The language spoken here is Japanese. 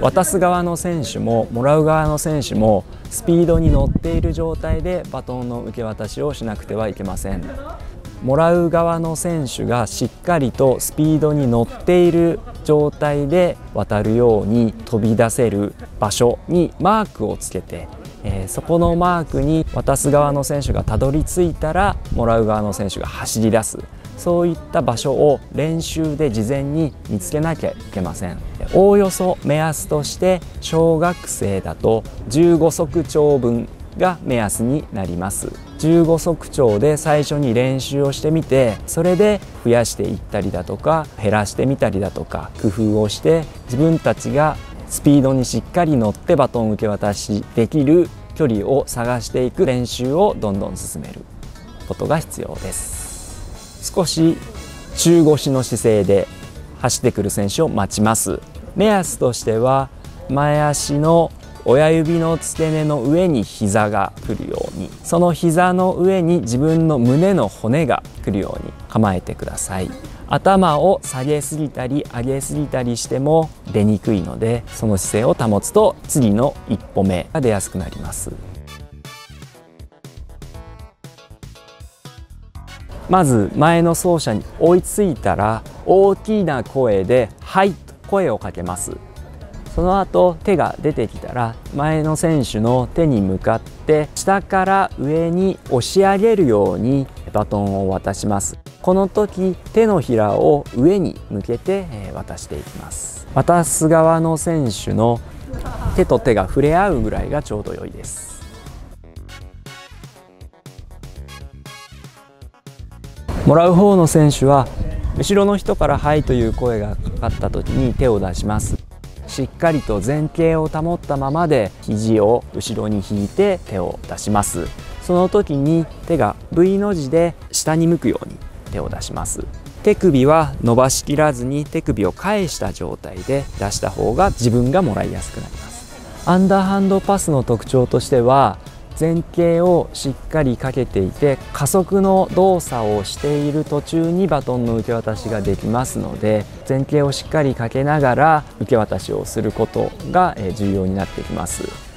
渡す側の選手ももらう側の選手もスピードに乗っている状態でバトンの受け渡しをしなくてはいけません。もらう側の選手がしっかりとスピードに乗っている状態で渡るように飛び出せる場所にマークをつけて、そこのマークに渡す側の選手がたどり着いたらもらう側の選手が走り出す。そういった場所を練習で事前に見つけなきゃいけません。おおよそ目安として小学生だと15足長分が目安になります。15足長で最初に練習をしてみて、それで増やしていったりだとか減らしてみたりだとか工夫をして、自分たちがスピードにしっかり乗ってバトン受け渡しできる距離を探していく練習をどんどん進めることが必要です。少し中腰の姿勢で走ってくる選手を待ちます。目安としては前足の親指の付け根の上に膝が来るように、その膝の上に自分の胸の骨が来るように構えてください。頭を下げすぎたり上げすぎたりしても出にくいので、その姿勢を保つと次の一歩目が出やすくなります。まず前の走者に追いついたら大きな声で「はい」と声をかけます。その後手が出てきたら前の選手の手に向かって下から上に押し上げるようにバトンを渡します。この時手のひらを上に向けて渡していきます。渡す側の選手の手と手が触れ合うぐらいがちょうど良いです。もらう方の選手は後ろの人から「はい」という声がかかった時に手を出します。しっかりと前傾を保ったままで肘を後ろに引いて手を出します。その時に手が V の字で下に向くように手を出します。手首は伸ばしきらずに手首を返した状態で出した方が自分がもらいやすくなります。アンダーハンドパスの特徴としては前傾をしっかりかけていて加速の動作をしている途中にバトンの受け渡しができますので、前傾をしっかりかけながら受け渡しをすることが重要になってきます。